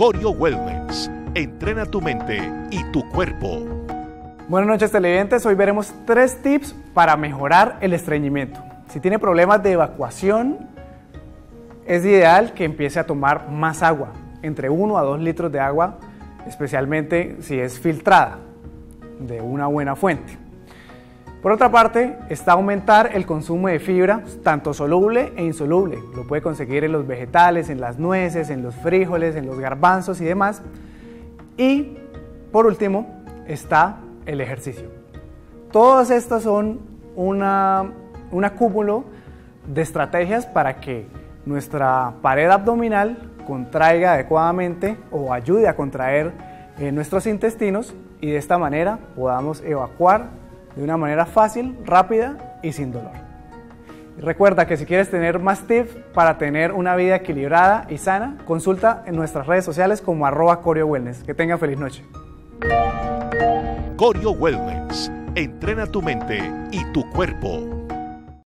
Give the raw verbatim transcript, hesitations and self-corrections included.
Koryo Wellness. Entrena tu mente y tu cuerpo. Buenas noches, televidentes. Hoy veremos tres tips para mejorar el estreñimiento. Si tiene problemas de evacuación, es ideal que empiece a tomar más agua, entre uno a dos litros de agua, especialmente si es filtrada, de una buena fuente. Por otra parte, está aumentar el consumo de fibra, tanto soluble e insoluble. Lo puede conseguir en los vegetales, en las nueces, en los frijoles, en los garbanzos y demás. Y por último, está el ejercicio. Todas estas son una, un acúmulo de estrategias para que nuestra pared abdominal contraiga adecuadamente o ayude a contraer eh, nuestros intestinos, y de esta manera podamos evacuar de una manera fácil, rápida y sin dolor. Recuerda que si quieres tener más tips para tener una vida equilibrada y sana, consulta en nuestras redes sociales como arroba Koryo Wellness. Que tengan feliz noche. Koryo Wellness. Entrena tu mente y tu cuerpo.